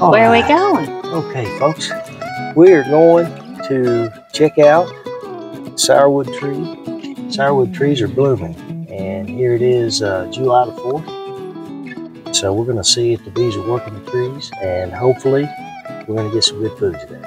All Where right. are we going? Okay, folks, we are going to check out Sourwood Tree. Sourwood trees are blooming, and here it is July the 4th. So we're gonna see if the bees are working the trees, and hopefully we're gonna get some good food today.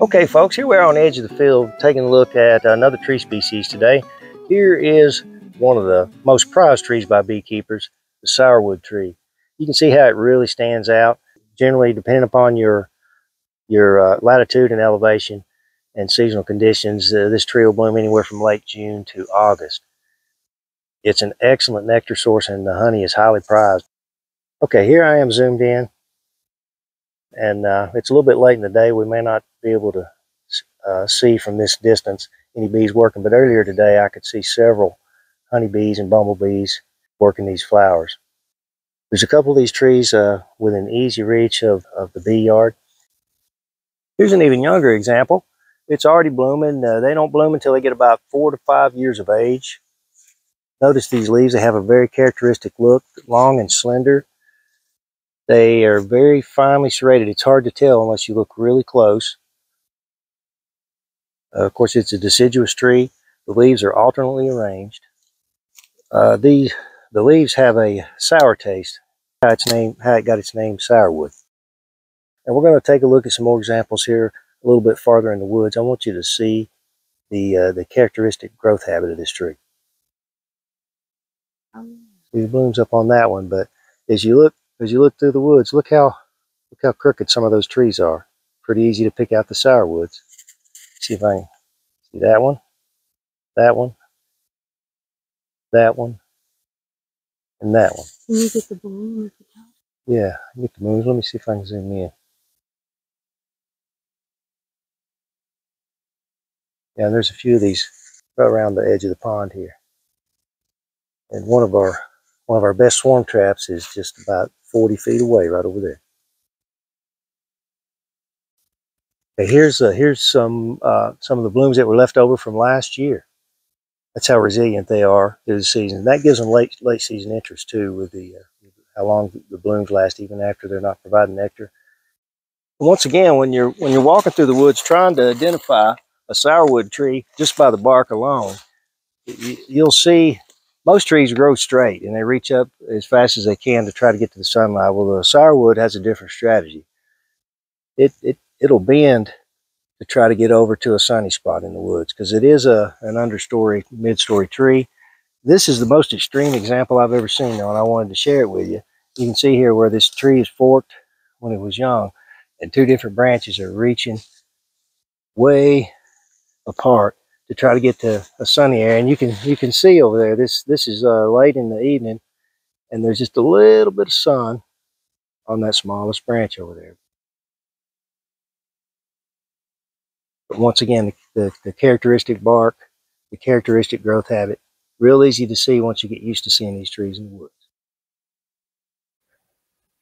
Okay, folks, here we are on the edge of the field taking a look at another tree species today. Here is one of the most prized trees by beekeepers, the sourwood tree. You can see how it really stands out. Generally, depending upon your latitude and elevation and seasonal conditions, this tree will bloom anywhere from late June to August. It's an excellent nectar source, and the honey is highly prized. Okay, here I am zoomed in. And it's a little bit late in the day. We may not be able to see from this distance any bees working, but earlier today I could see several honeybees and bumblebees working these flowers. There's a couple of these trees within easy reach of the bee yard. Here's an even younger example. It's already blooming. They don't bloom until they get about 4 to 5 years of age. Notice these leaves. They have a very characteristic look, long and slender. They are very finely serrated. It's hard to tell unless you look really close. Of course, it's a deciduous tree. The leaves are alternately arranged. The leaves have a sour taste. How it got its name, sourwood. And we're going to take a look at some more examples here a little bit farther in the woods. I want you to see the characteristic growth habit of this tree. It blooms up on that one, but as you look through the woods, look how crooked some of those trees are. Pretty easy to pick out the sourwoods. See if I can see that one, that one, that one, and that one. Can you get the balloons? Yeah, I get the balloons. Let me see if I can zoom in. Yeah, and there's a few of these right around the edge of the pond here. And one of our best swarm traps is just about 40 feet away, right over there. Okay, here's some of the blooms that were left over from last year. That's how resilient they are through the season. That gives them late season interest too, with the how long the blooms last, even after they're not providing nectar. And once again, when you're walking through the woods trying to identify a sourwood tree just by the bark alone, you'll see. Most trees grow straight, and they reach up as fast as they can to try to get to the sunlight. Well, the sourwood has a different strategy. It'll bend to try to get over to a sunny spot in the woods, because it is an understory, mid-story tree. This is the most extreme example I've ever seen, though, and I wanted to share it with you. You can see here where this tree is forked when it was young, and two different branches are reaching way apart to try to get to a sunny area. And you can see over there, this is late in the evening, and there's just a little bit of sun on that smallest branch over there. But once again, the characteristic bark, the characteristic growth habit, real easy to see once you get used to seeing these trees in the woods.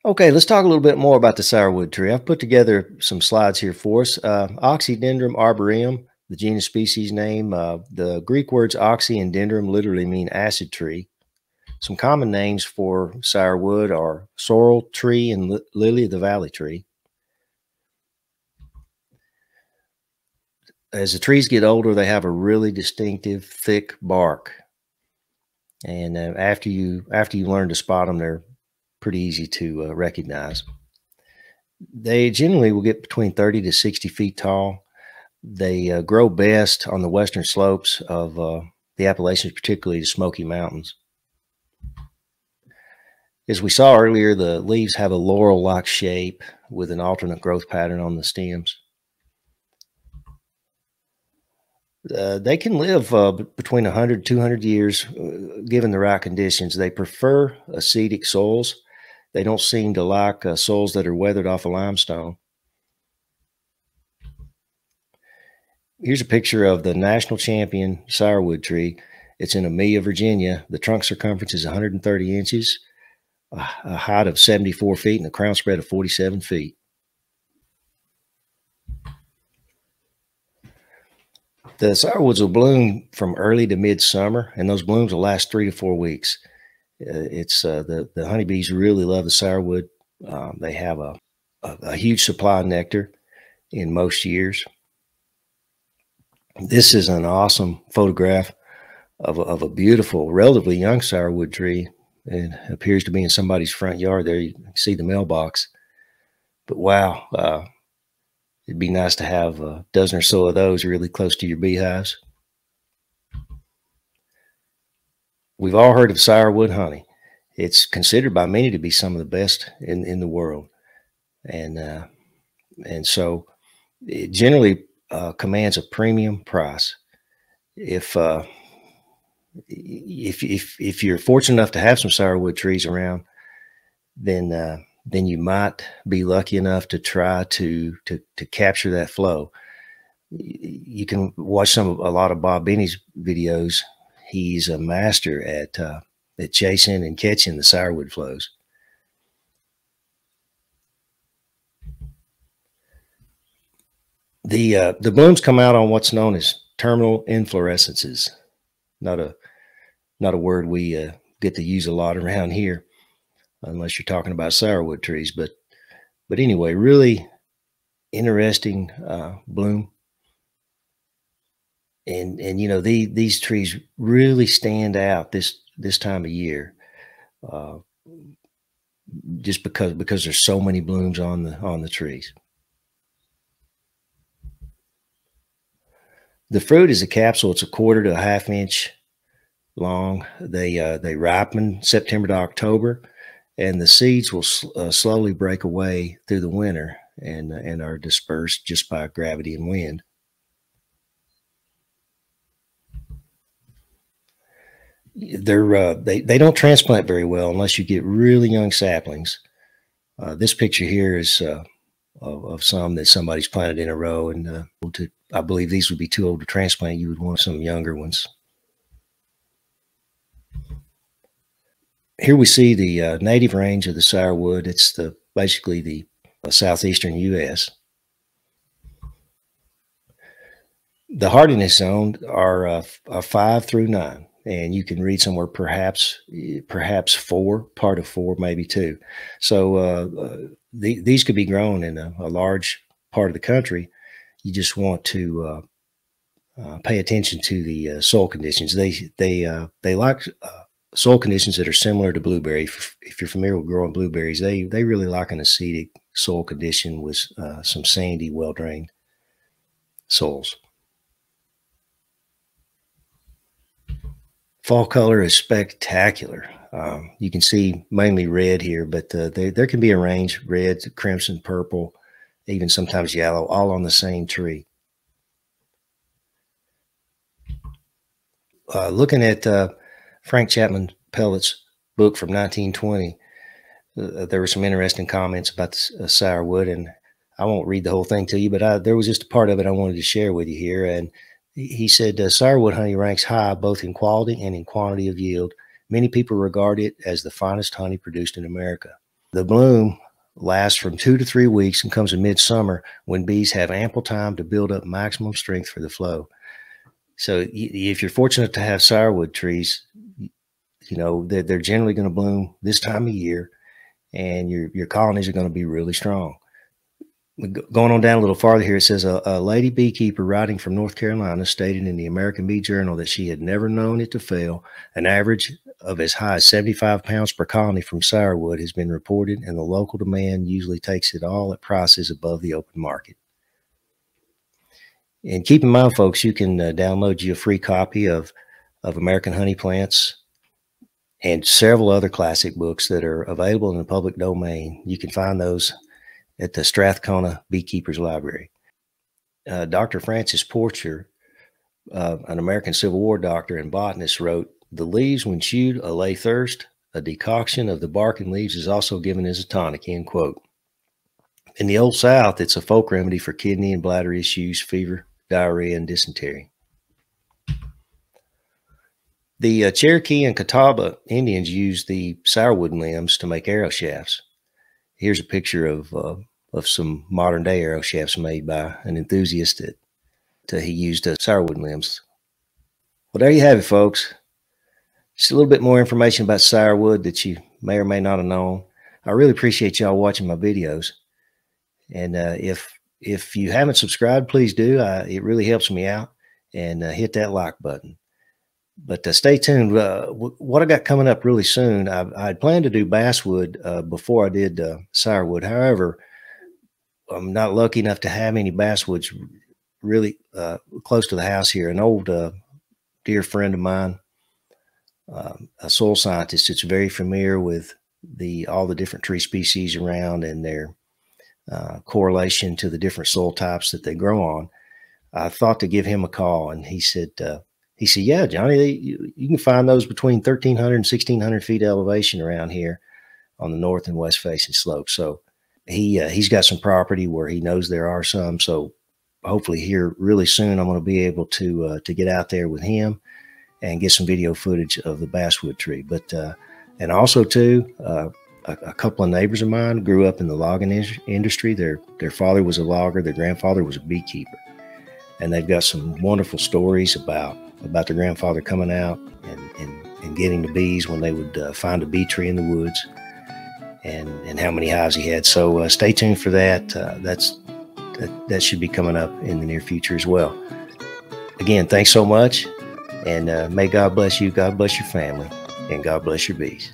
Okay, let's talk a little bit more about the sourwood tree. I've put together some slides here for us. Oxydendrum arboreum, the genus, species name. The Greek words oxy and dendrum literally mean acid tree. Some common names for sourwood are sorrel tree and lily of the valley tree. As the trees get older, they have a really distinctive thick bark, and after you learn to spot them, they're pretty easy to recognize. They generally will get between 30 to 60 feet tall. They grow best on the western slopes of the Appalachians, particularly the Smoky Mountains. As we saw earlier, the leaves have a laurel-like shape with an alternate growth pattern on the stems. They can live between 100 to 200 years, given the right conditions. They prefer acidic soils. They don't seem to like soils that are weathered off of limestone. Here's a picture of the national champion sourwood tree. It's in Amelia, Virginia. The trunk circumference is 130 inches, a height of 74 feet, and a crown spread of 47 feet. The sourwoods will bloom from early to mid-summer, and those blooms will last 3 to 4 weeks. It's the honeybees really love the sourwood. They have a huge supply of nectar in most years. This is an awesome photograph of a beautiful, relatively young sourwood tree. It appears to be in somebody's front yard. There you can see the mailbox. But wow, it'd be nice to have a dozen or so of those really close to your beehives. We've all heard of sourwood honey. It's considered by many to be some of the best in the world. And so it generally commands a premium price. If you're fortunate enough to have some sourwood trees around, then you might be lucky enough to try to capture that flow. You can watch a lot of Bob Benny's videos. He's a master at chasing and catching the sourwood flows. The blooms come out on what's known as terminal inflorescences. Not a word we get to use a lot around here, unless you're talking about sourwood trees. But anyway, really interesting bloom. And you know, these trees really stand out this time of year, just because there's so many blooms on the trees. The fruit is a capsule. It's a quarter to a half inch long. They ripen September to October, and the seeds will slowly break away through the winter and are dispersed just by gravity and wind. They don't transplant very well unless you get really young saplings. This picture here is of some that somebody's planted in a row, and I believe these would be too old to transplant. You would want some younger ones. Here we see the native range of the sourwood. It's basically the southeastern U.S. The hardiness zones are 5 through 9. And you can read somewhere perhaps 4, part of 4, maybe 2. So these could be grown in a large part of the country. You just want to pay attention to the soil conditions. They like soil conditions that are similar to blueberry. If you're familiar with growing blueberries, they really like an acidic soil condition with some sandy, well-drained soils. Fall color is spectacular. You can see mainly red here, but there can be a range: red, crimson, purple, even sometimes yellow, all on the same tree. Looking at Frank Chapman Pellett's book from 1920, there were some interesting comments about the sourwood, and I won't read the whole thing to you, but there was just a part of it I wanted to share with you here. And he said, sourwood honey ranks high both in quality and in quantity of yield. Many people regard it as the finest honey produced in America. The bloom lasts from 2 to 3 weeks and comes in midsummer, when bees have ample time to build up maximum strength for the flow. So if you're fortunate to have sourwood trees, you know, they're generally going to bloom this time of year, and your colonies are going to be really strong. Going on down a little farther here, it says a lady beekeeper writing from North Carolina stated in the American Bee Journal that she had never known it to fail. An average of as high as 75 pounds per colony from sourwood has been reported, and the local demand usually takes it all at prices above the open market. And keep in mind, folks, you can download you a free copy of American Honey Plants and several other classic books that are available in the public domain. You can find those at the Strathcona Beekeepers Library. Dr. Francis Porcher, an American Civil War doctor and botanist, wrote, "The leaves, when chewed, allay thirst. A decoction of the bark and leaves is also given as a tonic," end quote. In the Old South, it's a folk remedy for kidney and bladder issues, fever, diarrhea, and dysentery. The Cherokee and Catawba Indians used the sourwood limbs to make arrow shafts. Here's a picture of some modern day arrow shafts made by an enthusiast that he used sourwood limbs. Well, there you have it, folks. Just a little bit more information about sirewood that you may or may not have known. I really appreciate y'all watching my videos. And if you haven't subscribed, please do. It really helps me out. And hit that like button. But stay tuned. What I got coming up really soon, I had planned to do basswood before I did sirewood. However, I'm not lucky enough to have any basswoods really close to the house here. An old dear friend of mine, a soil scientist that's very familiar with all the different tree species around and their correlation to the different soil types that they grow on, I thought to give him a call, and he said, yeah, Johnny, you can find those between 1,300 and 1,600 feet elevation around here on the north and west facing slope. So he's got some property where he knows there are some. So hopefully here really soon, I'm going to be able to get out there with him and get some video footage of the basswood tree. But, and also too, a couple of neighbors of mine grew up in the logging industry. Their father was a logger. Their grandfather was a beekeeper. And they've got some wonderful stories about their grandfather coming out and getting the bees when they would find a bee tree in the woods, and how many hives he had. So stay tuned for that. That should be coming up in the near future as well. Again, thanks so much, and may God bless you, God bless your family, and God bless your bees.